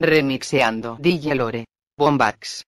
Remixeando DJ Lore Bombax.